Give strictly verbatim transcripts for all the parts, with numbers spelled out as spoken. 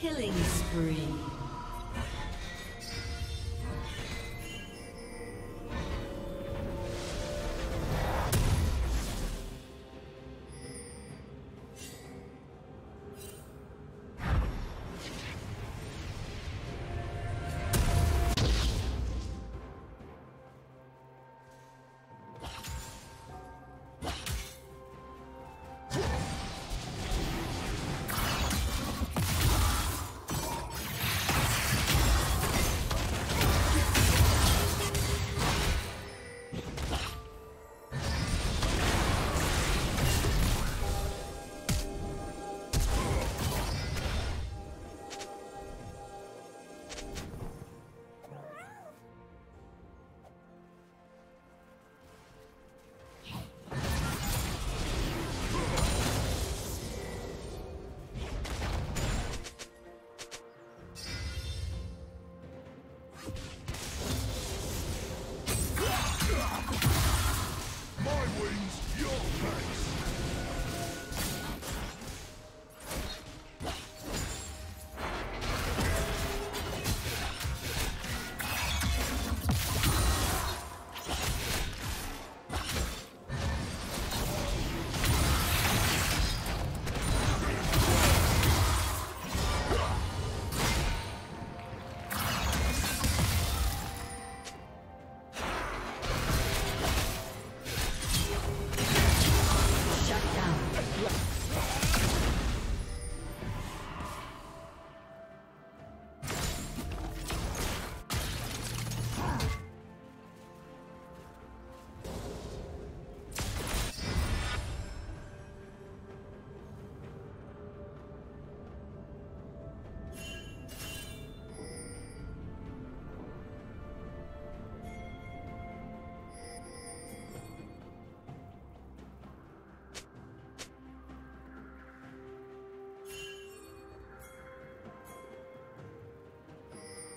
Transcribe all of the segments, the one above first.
Killing spree.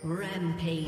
Rampage.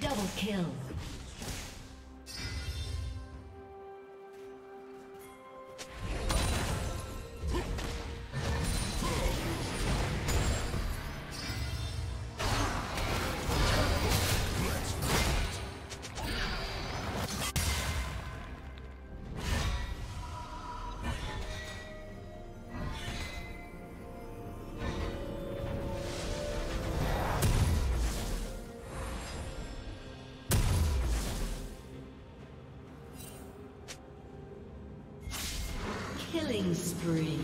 Double kill. spree.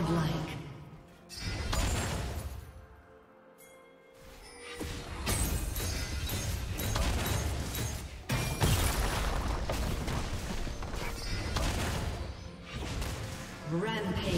Like rampage.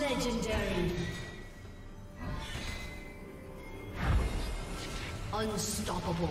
Legendary. Unstoppable.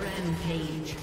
Rampage.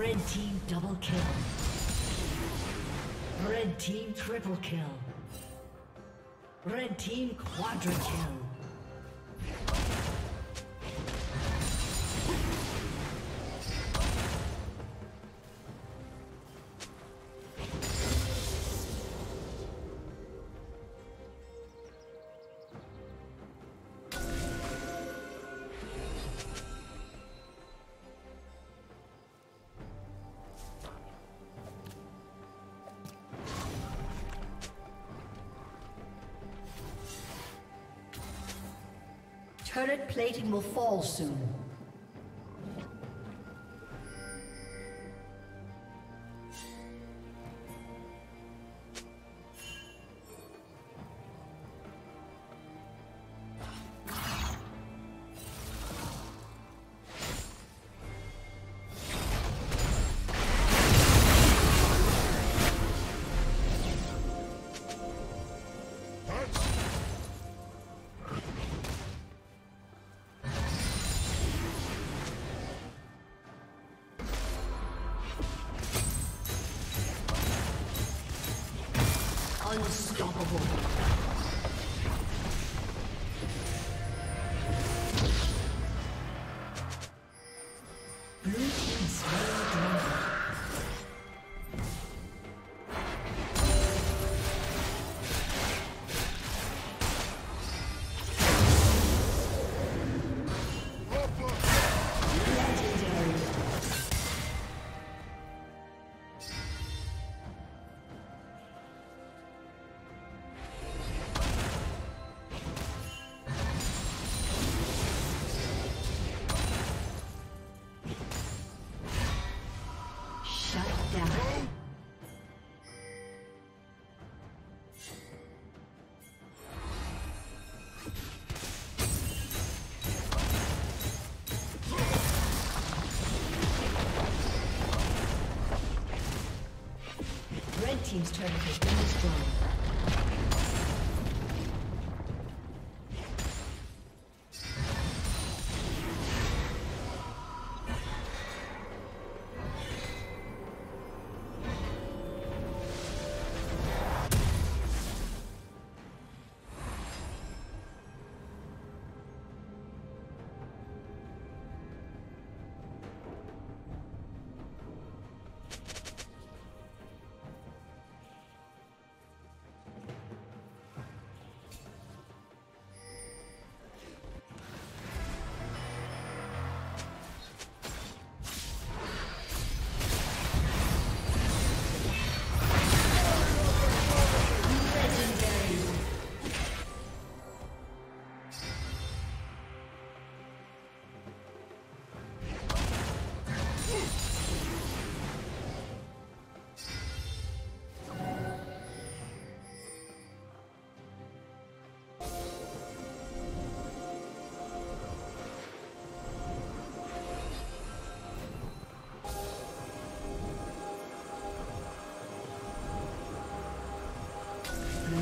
Red team double kill. Red team triple kill. Red team quadra kill. Turret plating will fall soon. Unstoppable. Team's turret has been destroyed.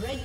Red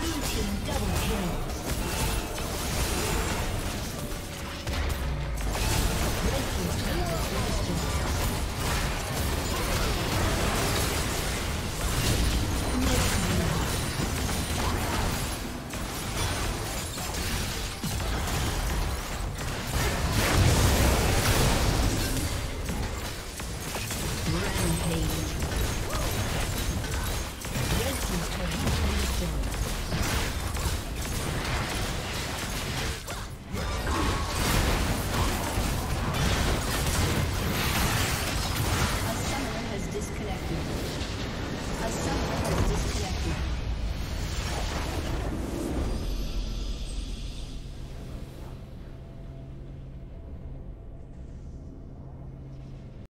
Blue team double kill. Red team's turret has been destroyed. Rampage.